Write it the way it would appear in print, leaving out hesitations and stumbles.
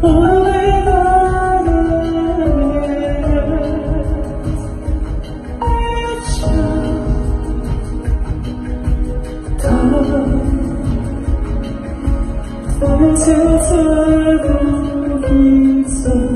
Time to turn the beats up.